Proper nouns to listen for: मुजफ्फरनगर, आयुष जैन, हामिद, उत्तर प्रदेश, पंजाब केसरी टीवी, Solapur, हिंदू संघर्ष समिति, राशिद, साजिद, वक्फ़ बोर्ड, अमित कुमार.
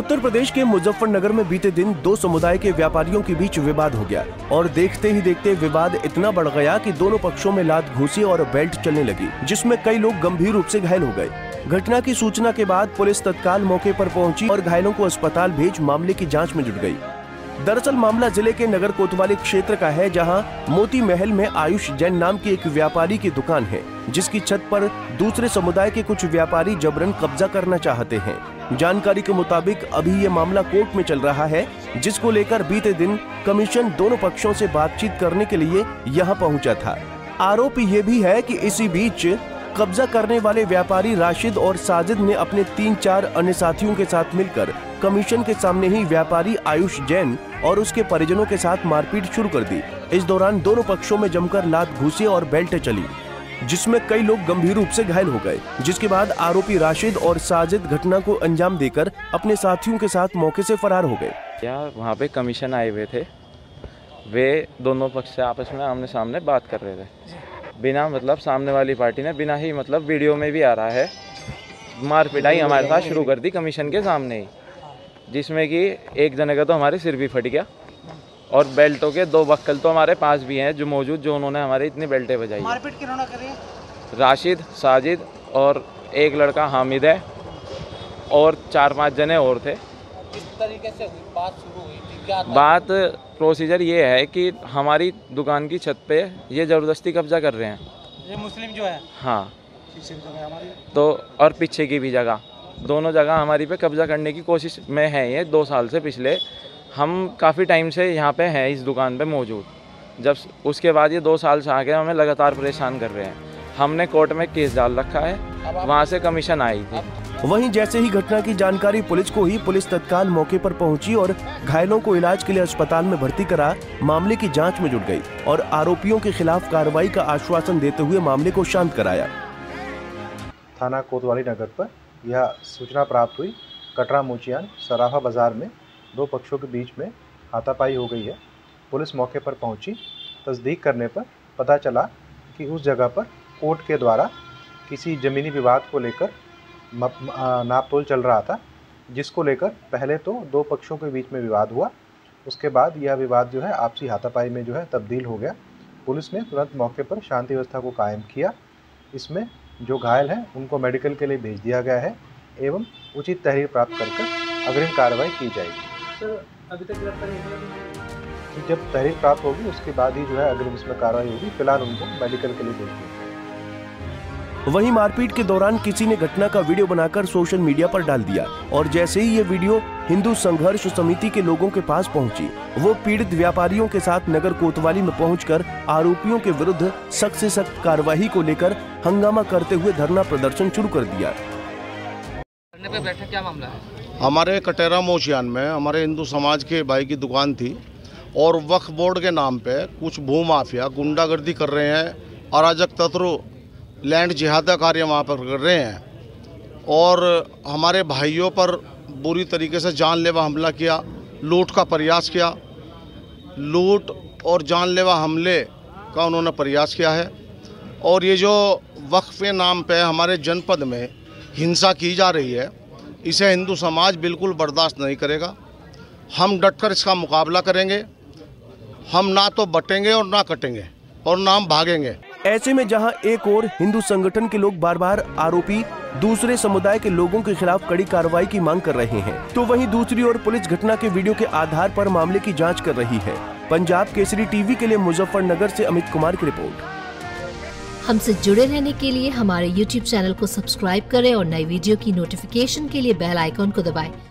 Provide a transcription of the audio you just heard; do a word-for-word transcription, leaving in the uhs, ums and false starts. उत्तर प्रदेश के मुजफ्फरनगर में बीते दिन दो समुदाय के व्यापारियों के बीच विवाद हो गया और देखते ही देखते विवाद इतना बढ़ गया कि दोनों पक्षों में लात घूसी और बेल्ट चलने लगी, जिसमें कई लोग गंभीर रूप से घायल हो गए। घटना की सूचना के बाद पुलिस तत्काल मौके पर पहुंची और घायलों को अस्पताल भेज मामले की जाँच में जुट गयी। दरअसल मामला जिले के नगर कोतवाली क्षेत्र का है, जहां मोती महल में आयुष जैन नाम की एक व्यापारी की दुकान है, जिसकी छत पर दूसरे समुदाय के कुछ व्यापारी जबरन कब्जा करना चाहते हैं। जानकारी के मुताबिक अभी ये मामला कोर्ट में चल रहा है, जिसको लेकर बीते दिन कमीशन दोनों पक्षों से बातचीत करने के लिए यहाँ पहुँचा था। आरोप ये भी है कि इसी बीच कब्जा करने वाले व्यापारी राशिद और साजिद ने अपने तीन चार अन्य साथियों के साथ मिलकर कमीशन के सामने ही व्यापारी आयुष जैन और उसके परिजनों के साथ मारपीट शुरू कर दी। इस दौरान दोनों पक्षों में जमकर लात घूसे और बेल्ट चली, जिसमें कई लोग गंभीर रूप से घायल हो गए, जिसके बाद आरोपी राशिद और साजिद घटना को अंजाम देकर अपने साथियों के साथ मौके से फरार हो गए। क्या वहाँ पे कमीशन आए हुए थे, वे दोनों पक्ष से आपस में आमने सामने बात कर रहे थे। बिना मतलब सामने वाली पार्टी ने बिना ही मतलब वीडियो में भी आ रहा है, मार पिटाई हमारे साथ शुरू कर दी कमीशन के सामने ही, जिसमें कि एक जने का तो हमारे सिर भी फट गया और बेल्टों के दो बक्कल तो हमारे पास भी हैं जो मौजूद, जो उन्होंने हमारे इतनी बेल्टें बजाई। मारपीट किन्होंने करी? राशिद, साजिद और एक लड़का हामिद है और चार पाँच जने और थे। इस तरीके से बात शुरू हुई थी। क्या बात प्रोसीजर ये है कि हमारी दुकान की छत पे ये ज़बरदस्ती कब्जा कर रहे हैं, ये मुस्लिम जो है, हाँ, पीछे की जगह हमारी तो और पीछे की भी जगह, दोनों जगह हमारी पे कब्जा करने की कोशिश में है। ये दो साल से पिछले हम काफ़ी टाइम से यहाँ पे हैं, इस दुकान पे मौजूद, जब उसके बाद ये दो साल से आके हमें लगातार परेशान कर रहे हैं। हमने कोर्ट में केस डाल रखा है, वहाँ से कमीशन आई थी। वहीं जैसे ही घटना की जानकारी पुलिस को ही पुलिस तत्काल मौके पर पहुंची और घायलों को इलाज के लिए अस्पताल में भर्ती करा, मामले की जांच में जुट गई और आरोपियों के खिलाफ कार्रवाई का आश्वासन देते हुए मामले को शांत कराया। थाना कोतवाली नगर पर यह सूचना प्राप्त हुई, कटरा मोचियान सराफा बाजार में दो पक्षों के बीच में हाथापाई हो गई है। पुलिस मौके पर पहुँची, तस्दीक करने पर पता चला कि उस जगह पर कोर्ट के द्वारा किसी ज़मीनी विवाद को लेकर नापतोल चल रहा था, जिसको लेकर पहले तो दो पक्षों के बीच में विवाद हुआ, उसके बाद यह विवाद जो है आपसी हाथापाई में जो है तब्दील हो गया। पुलिस ने तुरंत मौके पर शांति व्यवस्था को कायम किया। इसमें जो घायल हैं उनको मेडिकल के लिए भेज दिया गया है एवं उचित तहरीर प्राप्त करके अग्रिम कार्रवाई की जाएगी। सर, अभी तक गिरफ्तारी जब तहरीर प्राप्त होगी उसके बाद ही जो है अग्रिम इसमें कार्रवाई होगी। फिलहाल उनको मेडिकल के लिए भेज दिया। वहीं मारपीट के दौरान किसी ने घटना का वीडियो बनाकर सोशल मीडिया पर डाल दिया और जैसे ही ये वीडियो हिंदू संघर्ष समिति के लोगों के पास पहुंची, वो पीड़ित व्यापारियों के साथ नगर कोतवाली में पहुंचकर आरोपियों के विरुद्ध सख्त से सख्त कार्रवाई को लेकर हंगामा करते हुए धरना प्रदर्शन शुरू कर दिया। क्या मामला है? हमारे कटेरा मोशियान में हमारे हिंदू समाज के भाई की दुकान थी और वक्फ़ बोर्ड के नाम पे कुछ भूमाफिया गुंडागर्दी कर रहे हैं, अराजक तत्व लैंड जिहादा कार्य वहाँ पर कर रहे हैं और हमारे भाइयों पर बुरी तरीके से जानलेवा हमला किया, लूट का प्रयास किया। लूट और जानलेवा हमले का उन्होंने प्रयास किया है और ये जो वक्फ़ के नाम पे हमारे जनपद में हिंसा की जा रही है, इसे हिंदू समाज बिल्कुल बर्दाश्त नहीं करेगा। हम डटकर इसका मुकाबला करेंगे, हम ना तो बटेंगे और ना कटेंगे और ना हम भागेंगे। ऐसे में जहां एक ओर हिंदू संगठन के लोग बार बार आरोपी दूसरे समुदाय के लोगों के खिलाफ कड़ी कार्रवाई की मांग कर रहे हैं, तो वहीं दूसरी ओर पुलिस घटना के वीडियो के आधार पर मामले की जांच कर रही है। पंजाब केसरी टीवी के लिए मुजफ्फरनगर से अमित कुमार की रिपोर्ट। हमसे जुड़े रहने के लिए हमारे यूट्यूब चैनल को सब्सक्राइब करें और नई वीडियो की नोटिफिकेशन के लिए बेल आइकॉन को दबाएं।